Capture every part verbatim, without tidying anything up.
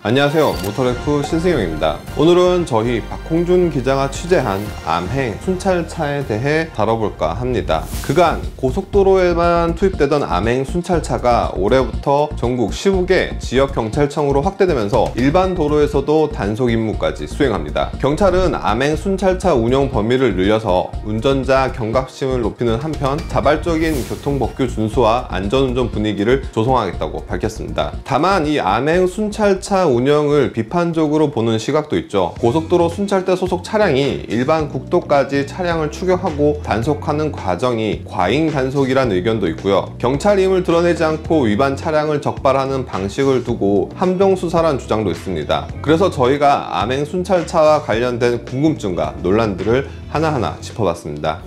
안녕하세요, 모터그래프 신승용입니다. 오늘은 저희 박홍준 기자가 취재한 암행 순찰차에 대해 다뤄볼까 합니다. 그간 고속도로에만 투입되던 암행 순찰차가 올해부터 전국 십오 개 지역경찰청으로 확대되면서 일반 도로에서도 단속 임무까지 수행합니다. 경찰은 암행 순찰차 운영 범위를 늘려서 운전자 경각심을 높이는 한편 자발적인 교통법규 준수와 안전운전 분위기를 조성하겠다고 밝혔습니다. 다만 이 암행 순찰차 운영을 비판적으로 보는 시각도 있죠. 고속도로 순찰대 소속 차량이 일반 국도까지 차량을 추격하고 단속하는 과정이 과잉 단속이란 의견도 있고요. 경찰임을 드러내지 않고 위반 차량을 적발하는 방식을 두고 함정 수사란 주장도 있습니다. 그래서 저희가 암행 순찰차와 관련된 궁금증과 논란들을 하나하나 짚어봤습니다.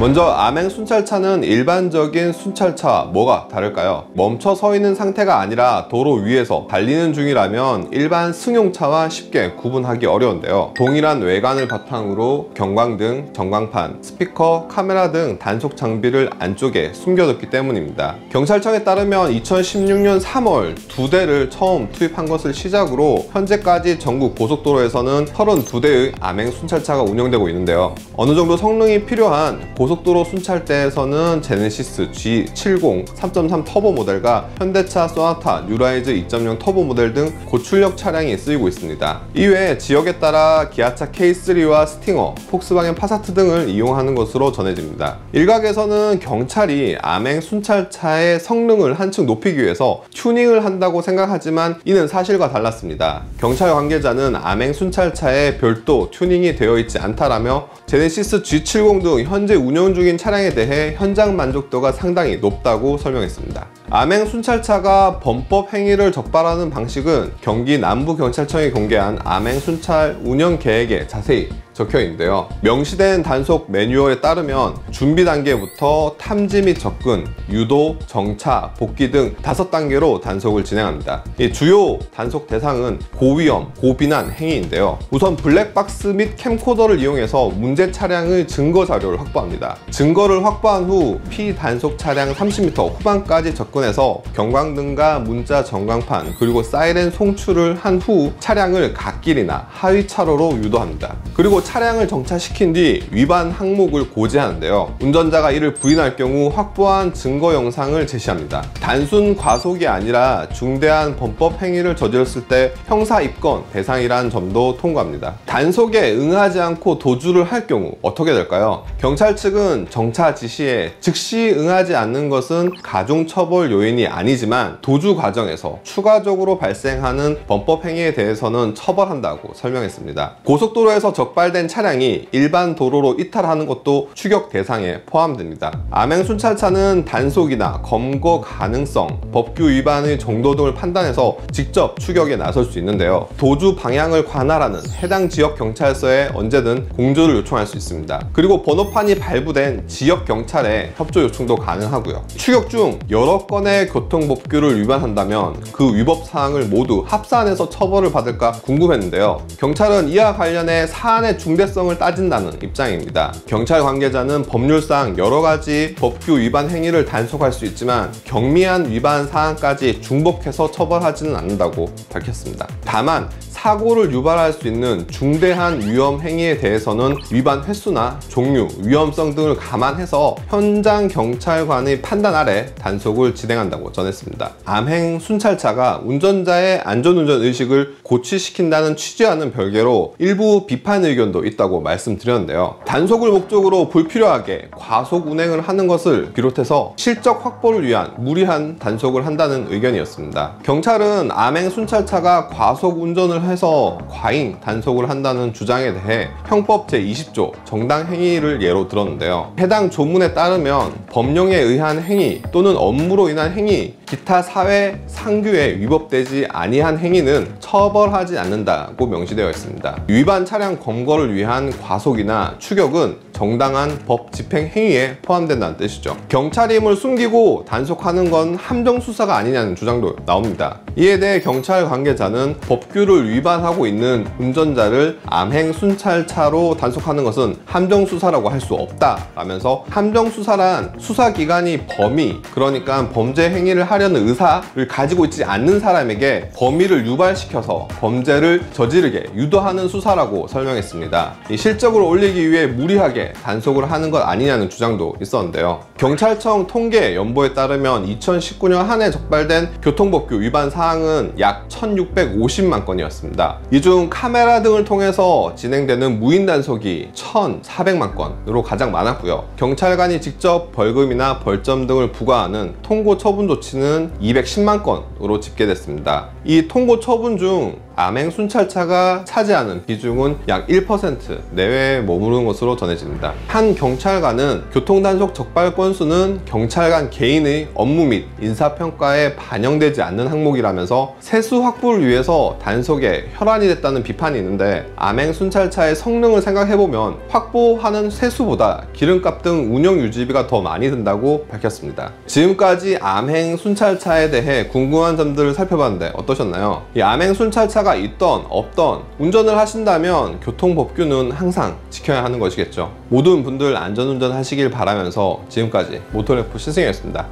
먼저 암행 순찰차는 일반적인 순찰차와 뭐가 다를까요? 멈춰 서 있는 상태가 아니라 도로 위에서 달리는 중이라면 일반 승용차와 쉽게 구분하기 어려운데요. 동일한 외관을 바탕으로 경광등, 전광판, 스피커, 카메라 등 단속 장비를 안쪽에 숨겨뒀기 때문입니다. 경찰청에 따르면 이천십육 년 삼 월 두 대를 처음 투입한 것을 시작으로 현재까지 전국 고속도로에서는 삼십이 대의 암행 순찰차가 운영되고 있는데요. 어느 정도 성능이 필요한 고속도로 고속도로 순찰대에서는 제네시스 지 칠십 삼 점 삼 터보 모델과 현대차 쏘나타 뉴라이즈 이 점 영 터보 모델 등 고출력 차량이 쓰이고 있습니다. 이외에 지역에 따라 기아차 케이 쓰리와 스팅어, 폭스바겐 파사트 등을 이용하는 것으로 전해집니다. 일각에서는 경찰이 암행 순찰차의 성능을 한층 높이기 위해서 튜닝을 한다고 생각하지만 이는 사실과 달랐습니다. 경찰 관계자는 암행 순찰차에 별도 튜닝이 되어 있지 않다라며 제네시스 지 칠십 등 현재 운영 중인 차량에 대해 현장 만족도가 상당히 높다고 설명했습니다. 암행 순찰차가 범법 행위를 적발하는 방식은 경기 남부경찰청이 공개한 암행 순찰 운영 계획에 자세히 적혀 있는데요. 명시된 단속 매뉴얼에 따르면 준비 단계부터 탐지 및 접근, 유도, 정차, 복귀 등 다섯 단계로 단속을 진행합니다. 이 주요 단속 대상은 고위험, 고비난 행위인데요. 우선 블랙박스 및 캠코더를 이용해서 문제 차량의 증거 자료를 확보합니다. 증거를 확보한 후 피단속 차량 삼십 미터 후반까지 접근해서 경광등과 문자 전광판 그리고 사이렌 송출을 한 후 차량을 갓길이나 하위 차로로 유도합니다. 그리고 차량을 정차시킨 뒤 위반 항목을 고지하는데요. 운전자가 이를 부인할 경우 확보한 증거 영상을 제시합니다. 단순 과속이 아니라 중대한 범법 행위를 저질렀을 때 형사 입건 대상이라는 점도 통과합니다. 단속에 응하지 않고 도주를 할 경우 어떻게 될까요? 경찰 측은 정차 지시에 즉시 응하지 않는 것은 가중처벌 요인이 아니지만 도주 과정에서 추가적으로 발생하는 범법 행위에 대해서는 처벌한다고 설명했습니다. 고속도로에서 적발된 차량이 일반 도로로 이탈하는 것도 추격 대상에 포함됩니다. 암행 순찰차는 단속이나 검거 가능성, 법규 위반의 정도 등을 판단해서 직접 추격에 나설 수 있는데요. 도주 방향을 관할하는 해당 지역 경찰서에 언제든 공조를 요청할 수 있습니다. 그리고 번호판이 발부된 지역 경찰에 협조 요청도 가능하고요. 추격 중 여러 건의 교통법규를 위반한다면 그 위법 사항을 모두 합산해서 처벌을 받을까 궁금했는데요. 경찰은 이와 관련해 사안의 중대성을 따진다는 입장입니다. 경찰 관계자는 법률상 여러 가지 법규 위반 행위를 단속할 수 있지만 경미한 위반 사항까지 중복해서 처벌하지는 않는다고 밝혔습니다. 다만 사고를 유발할 수 있는 중대한 위험 행위에 대해서는 위반 횟수나 종류, 위험성 등을 감안해서 현장 경찰관의 판단 아래 단속을 진행한다고 전했습니다. 암행 순찰차가 운전자의 안전운전 의식을 고취시킨다는 취지와는 별개로 일부 비판 의견도 있다고 말씀드렸는데요. 단속을 목적으로 불필요하게 과속 운행을 하는 것을 비롯해서 실적 확보를 위한 무리한 단속을 한다는 의견이었습니다. 경찰은 암행 순찰차가 과속 운전을 해서 과잉 단속을 한다는 주장에 대해 형법 제 이십 조 정당행위를 예로 들었는데요. 해당 조문에 따르면 법령에 의한 행위 또는 업무로 인한 행위, 기타 사회 상규에 위법되지 아니한 행위는 처벌하지 않는다고 명시되어 있습니다. 위반 차량 검거를 위한 과속이나 추격은 정당한 법 집행 행위에 포함된다는 뜻이죠. 경찰임을 숨기고 단속하는 건 함정수사가 아니냐는 주장도 나옵니다. 이에 대해 경찰 관계자는 법규를 위반하고 있는 운전자를 암행 순찰차로 단속하는 것은 함정수사라고 할 수 없다라면서 함정수사란 수사기관이 범위, 그러니까 범죄 행위를 하려는 의사를 가지고 있지 않는 사람에게 범위를 유발시켜서 범죄를 저지르게 유도하는 수사라고 설명했습니다. 이 실적을 올리기 위해 무리하게 단속을 하는 것 아니냐는 주장도 있었는데요. 경찰청 통계 연보에 따르면 이천십구 년 한 해 적발된 교통법규 위반 사항은 약 천육백오십만 건이었습니다. 이 중 카메라 등을 통해서 진행되는 무인 단속이 천사백만 건으로 가장 많았고요. 경찰관이 직접 벌금이나 벌점 등을 부과하는 통고 처분 조치는 이백십만 건으로 집계됐습니다. 이 통고 처분 중 암행 순찰차가 차지하는 비중은 약 일 퍼센트 내외에 머무르는 것으로 전해집니다. 한 경찰관은 교통단속 적발 건수는 경찰관 개인의 업무 및 인사평가에 반영되지 않는 항목이라면서 세수 확보를 위해서 단속에 혈안이 됐다는 비판이 있는데, 암행 순찰차의 성능을 생각해보면 확보하는 세수보다 기름값 등 운영 유지비가 더 많이 든다고 밝혔습니다. 지금까지 암행 순찰차에 대해 궁금한 점들을 살펴봤는데 어떠셨나요? 이 암행 순찰차가 있던 없던 운전을 하신다면 교통법규는 항상 지켜야 하는 것이겠죠. 모든 분들 안전운전 하시길 바라면서 지금까지 모터그래프 신승이었습니다.